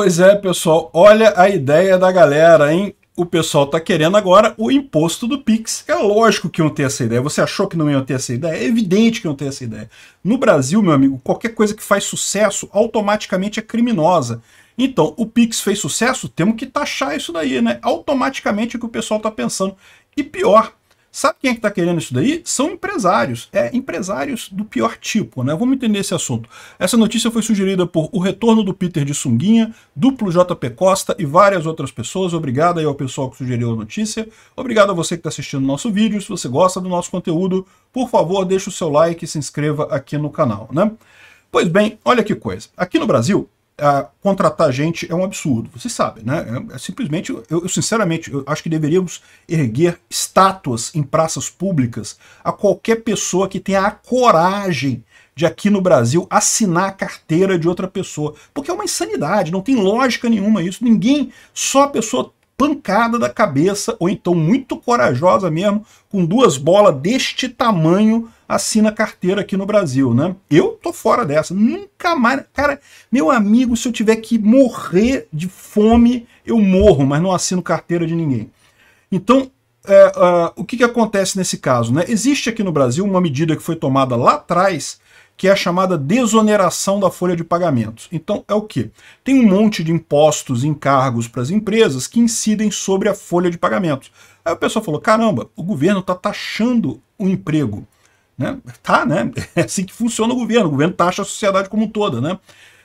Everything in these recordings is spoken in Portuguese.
Pois é, pessoal, olha a ideia da galera, hein? O pessoal tá querendo agora o imposto do PIX. É lógico que iam ter essa ideia. Você achou que não iam ter essa ideia? É evidente que iam ter essa ideia. No Brasil, meu amigo, qualquer coisa que faz sucesso automaticamente é criminosa. Então, o PIX fez sucesso, temos que taxar isso daí, né? Automaticamente é o que o pessoal tá pensando. E pior, sabe quem é que tá querendo isso daí? São empresários. É, empresários do pior tipo, né? Vamos entender esse assunto. Essa notícia foi sugerida por O Retorno do Peter de Sunguinha, Duplo JP Costa e várias outras pessoas. Obrigado aí ao pessoal que sugeriu a notícia. Obrigado a você que está assistindo o nosso vídeo. Se você gosta do nosso conteúdo, por favor, deixa o seu like e se inscreva aqui no canal, né? Pois bem, olha que coisa. Aqui no Brasil, contratar gente é um absurdo, vocês sabem, né? É simplesmente, eu sinceramente acho que deveríamos erguer estátuas em praças públicas a qualquer pessoa que tenha a coragem de aqui no Brasil assinar a carteira de outra pessoa, porque é uma insanidade, não tem lógica nenhuma isso, ninguém, só a pessoa pancada da cabeça, ou então muito corajosa mesmo, com duas bolas deste tamanho, assina carteira aqui no Brasil, né? Eu tô fora dessa, nunca mais... Cara, meu amigo, se eu tiver que morrer de fome, eu morro, mas não assino carteira de ninguém. Então, o que acontece nesse caso, né? Existe aqui no Brasil uma medida que foi tomada lá atrás, que é a chamada desoneração da folha de pagamentos. Então, é o quê? Tem um monte de impostos e encargos para as empresas que incidem sobre a folha de pagamentos. Aí o pessoal falou, caramba, o governo está taxando o emprego. Né? Tá, né? É assim que funciona o governo taxa a sociedade como um todo, né?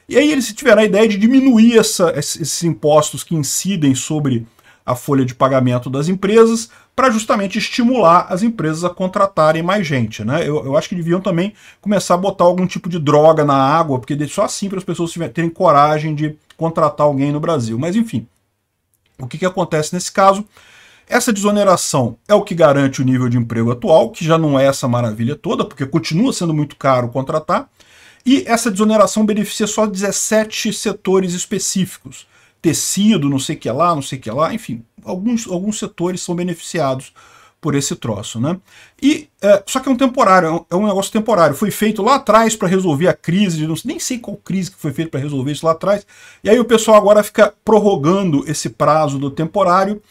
E aí eles tiveram a ideia de diminuir esses impostos que incidem sobre a folha de pagamento das empresas, para justamente estimular as empresas a contratarem mais gente, né? Eu acho que deviam também começar a botar algum tipo de droga na água, porque só assim para as pessoas terem coragem de contratar alguém no Brasil. Mas enfim, o que acontece nesse caso? Essa desoneração é o que garante o nível de emprego atual, que já não é essa maravilha toda, porque continua sendo muito caro contratar, e essa desoneração beneficia só 17 setores específicos. Tecido, não sei o que lá, não sei o que lá, enfim, alguns setores são beneficiados por esse troço, né? E, só que é um temporário, é um negócio temporário, foi feito lá atrás para resolver a crise, nem sei qual crise que foi feito para resolver isso lá atrás, e aí o pessoal agora fica prorrogando esse prazo do temporário,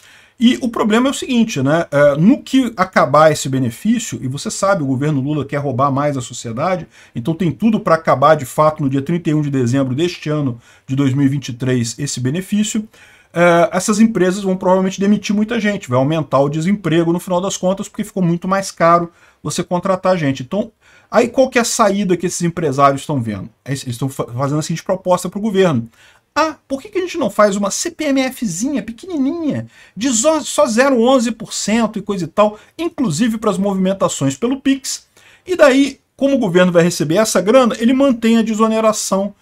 e o problema é o seguinte, né? No que acabar esse benefício, e você sabe, o governo Lula quer roubar mais a sociedade, então tem tudo para acabar de fato no dia 31 de dezembro deste ano de 2023 esse benefício, essas empresas vão provavelmente demitir muita gente, vai aumentar o desemprego no final das contas, porque ficou muito mais caro você contratar gente. Então, aí qual que é a saída que esses empresários estão vendo? Eles estão fazendo a seguinte proposta para o governo. Ah, por que a gente não faz uma CPMFzinha pequenininha, de só 0,11% e coisa e tal, inclusive para as movimentações pelo PIX? E daí, como o governo vai receber essa grana, ele mantém a desoneração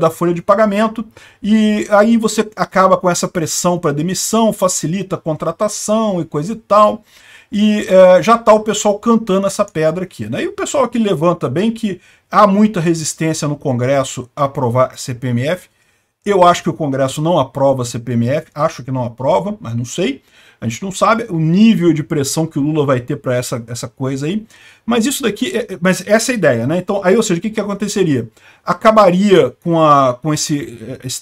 da folha de pagamento, e aí você acaba com essa pressão para demissão, facilita a contratação e coisa e tal, e já tá o pessoal cantando essa pedra aqui, né? E o pessoal aqui levanta bem que há muita resistência no Congresso a aprovar CPMF. Eu acho que o Congresso não aprova CPMF, acho que não aprova, mas não sei. A gente não sabe o nível de pressão que o Lula vai ter para essa coisa aí. Mas isso daqui, mas essa é a ideia, né? Então, aí, ou seja, o que aconteceria? Acabaria com esse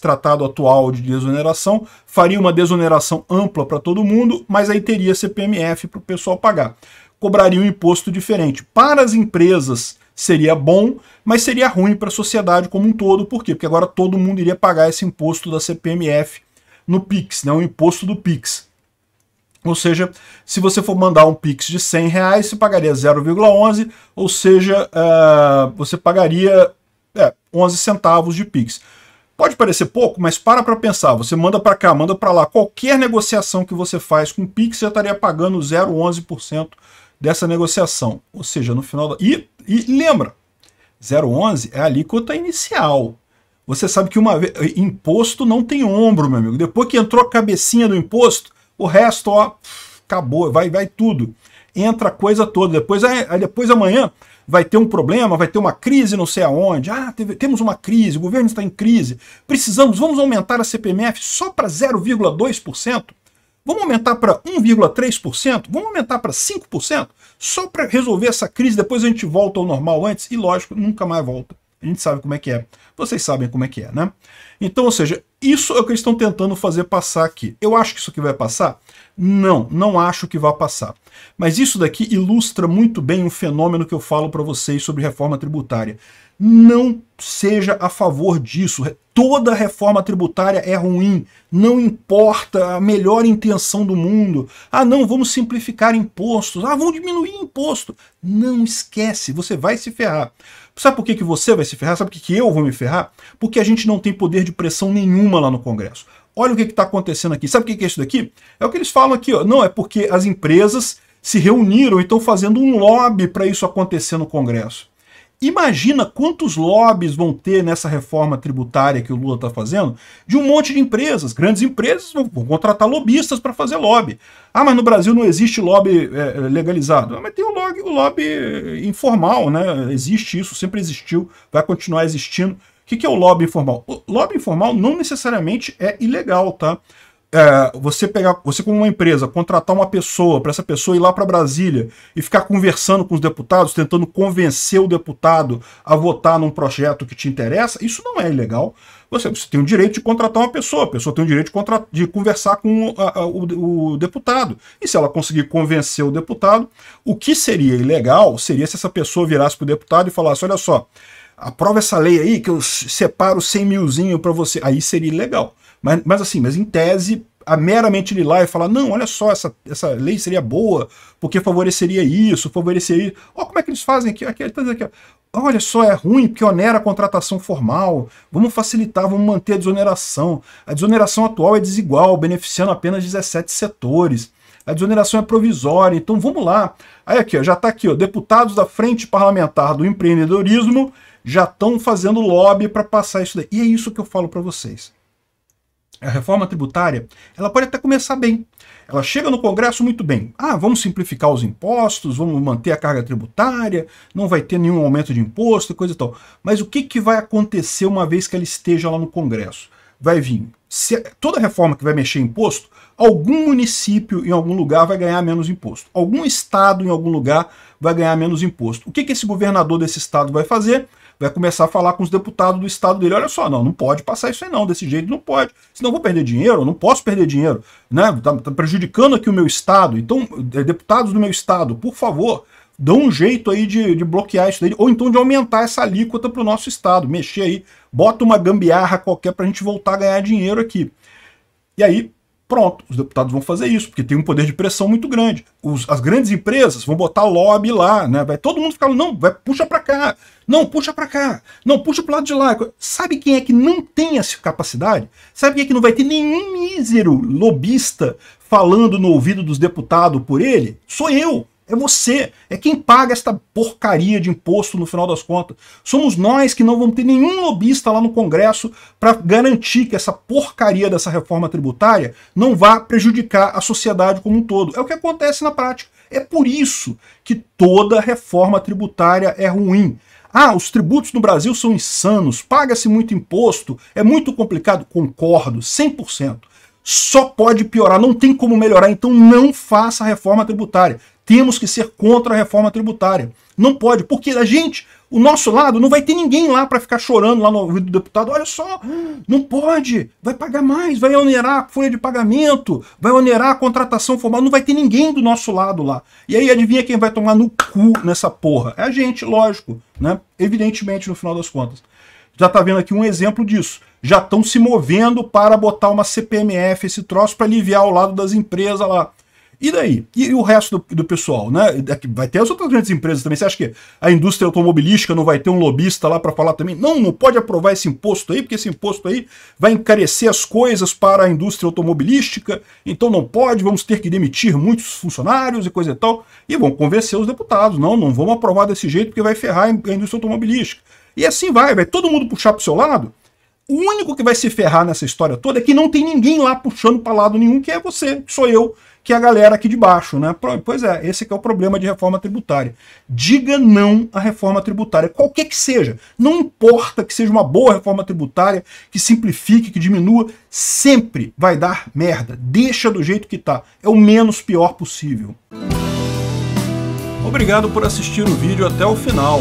tratado atual de desoneração, faria uma desoneração ampla para todo mundo, mas aí teria CPMF para o pessoal pagar. Cobraria um imposto diferente. Para as empresas seria bom, mas seria ruim para a sociedade como um todo. Por quê? Porque agora todo mundo iria pagar esse imposto da CPMF no PIX, né? O imposto do PIX. Ou seja, se você for mandar um PIX de 100 reais, você pagaria 0,11, ou seja, você pagaria 11 centavos de PIX. Pode parecer pouco, mas para pensar, você manda para cá, manda para lá, qualquer negociação que você faz com PIX, você estaria pagando 0,11% dessa negociação. Ou seja, no final... E lembra, 0,11 é a alíquota inicial. Você sabe que uma vez... Imposto não tem ombro, meu amigo. Depois que entrou a cabecinha do imposto, o resto, ó, acabou, vai tudo. Entra a coisa toda. Depois amanhã vai ter um problema, vai ter uma crise não sei aonde. Ah, temos uma crise, o governo está em crise. Vamos aumentar a CPMF só para 0,2%? Vamos aumentar para 1,3%? Vamos aumentar para 5%? Só para resolver essa crise, depois a gente volta ao normal antes? E lógico, nunca mais volta. A gente sabe como é que é. Vocês sabem como é que é, né? Então, ou seja, isso é o que eles estão tentando fazer passar aqui. Eu acho que isso aqui vai passar? Não, não acho que vai passar. Mas isso daqui ilustra muito bem um fenômeno que eu falo para vocês sobre reforma tributária. Não seja a favor disso. Toda reforma tributária é ruim. Não importa a melhor intenção do mundo. Ah, não, vamos simplificar impostos. Ah, vamos diminuir imposto. Não esquece, você vai se ferrar. Sabe por que você vai se ferrar? Sabe por que eu vou me ferrar? Porque a gente não tem poder de pressão nenhuma lá no Congresso. Olha o que está acontecendo aqui. Sabe o que é isso daqui? É o que eles falam aqui, ó. Não, é porque as empresas se reuniram e estão fazendo um lobby para isso acontecer no Congresso. Imagina quantos lobbies vão ter nessa reforma tributária que o Lula está fazendo de um monte de empresas. Grandes empresas vão contratar lobistas para fazer lobby. Ah, mas no Brasil não existe lobby legalizado. Ah, mas tem o lobby informal, né? Existe isso, sempre existiu, vai continuar existindo. O que é o lobby informal? O lobby informal não necessariamente é ilegal, tá? É, você como uma empresa, contratar uma pessoa, para essa pessoa ir lá para Brasília e ficar conversando com os deputados, tentando convencer o deputado a votar num projeto que te interessa, isso não é ilegal. Você tem o direito de contratar uma pessoa, a pessoa tem o direito de conversar com o deputado. E se ela conseguir convencer o deputado, o que seria ilegal seria se essa pessoa virasse para o deputado e falasse, olha só, aprova essa lei aí que eu separo 100 milzinho para você. Aí seria ilegal. Mas assim, mas em tese, meramente ir lá e falar, não, olha só, essa lei seria boa, porque favoreceria isso, favoreceria isso. Olha como é que eles fazem aqui, olha só, é ruim, porque onera a contratação formal, vamos facilitar, vamos manter a desoneração. A desoneração atual é desigual, beneficiando apenas 17 setores. A desoneração é provisória, então vamos lá. Aí aqui, ó, já está aqui, ó, deputados da Frente Parlamentar do Empreendedorismo já estão fazendo lobby para passar isso daí. E é isso que eu falo para vocês. A reforma tributária, ela pode até começar bem. Ela chega no Congresso muito bem. Ah, vamos simplificar os impostos, vamos manter a carga tributária, não vai ter nenhum aumento de imposto e coisa e tal. Mas o que vai acontecer uma vez que ela esteja lá no Congresso? Vai vir, toda reforma que vai mexer em imposto, algum município em algum lugar vai ganhar menos imposto. Algum estado em algum lugar vai ganhar menos imposto. O que esse governador desse estado vai fazer? Vai começar a falar com os deputados do estado dele, olha só, não pode passar isso aí não, desse jeito não pode, senão vou perder dinheiro, não posso perder dinheiro, né? Tá prejudicando aqui o meu estado, então, deputados do meu estado, por favor, dão um jeito aí de bloquear isso daí, ou então de aumentar essa alíquota para o nosso estado, mexer aí, bota uma gambiarra qualquer para a gente voltar a ganhar dinheiro aqui. E aí, pronto, os deputados vão fazer isso, porque tem um poder de pressão muito grande. As grandes empresas vão botar lobby lá, né? Vai todo mundo ficar, não, vai, puxa para cá, não, puxa para cá, não, puxa para o lado de lá. Sabe quem é que não tem essa capacidade? Sabe quem é que não vai ter nenhum mísero lobista falando no ouvido dos deputados por ele? Sou eu. É você, é quem paga esta porcaria de imposto no final das contas. Somos nós que não vamos ter nenhum lobista lá no Congresso para garantir que essa porcaria dessa reforma tributária não vá prejudicar a sociedade como um todo. É o que acontece na prática. É por isso que toda reforma tributária é ruim. Ah, os tributos no Brasil são insanos, paga-se muito imposto, é muito complicado. Concordo, 100%. Só pode piorar, não tem como melhorar, então não faça a reforma tributária. Temos que ser contra a reforma tributária. Não pode, porque a gente, o nosso lado, não vai ter ninguém lá para ficar chorando lá no ouvido do deputado. Olha só, não pode, vai pagar mais, vai onerar a folha de pagamento, vai onerar a contratação formal, não vai ter ninguém do nosso lado lá. E aí adivinha quem vai tomar no cu nessa porra? É a gente, lógico, né? Evidentemente, no final das contas. Já está vendo aqui um exemplo disso. Já estão se movendo para botar uma CPMF, esse troço, para aliviar o lado das empresas lá. E daí? E o resto do pessoal, né? Vai ter as outras grandes empresas também. Você acha que a indústria automobilística não vai ter um lobista lá para falar também? Não, não pode aprovar esse imposto aí, porque esse imposto aí vai encarecer as coisas para a indústria automobilística, então não pode, vamos ter que demitir muitos funcionários e coisa e tal. E vão convencer os deputados, não, não vamos aprovar desse jeito porque vai ferrar a indústria automobilística. E assim vai todo mundo puxar para o seu lado. O único que vai se ferrar nessa história toda é que não tem ninguém lá puxando para lado nenhum, que é você, que sou eu, que é a galera aqui de baixo, né? Pois é, esse que é o problema de reforma tributária. Diga não à reforma tributária, qualquer que seja. Não importa que seja uma boa reforma tributária, que simplifique, que diminua, sempre vai dar merda. Deixa do jeito que tá. É o menos pior possível. Obrigado por assistir o vídeo até o final.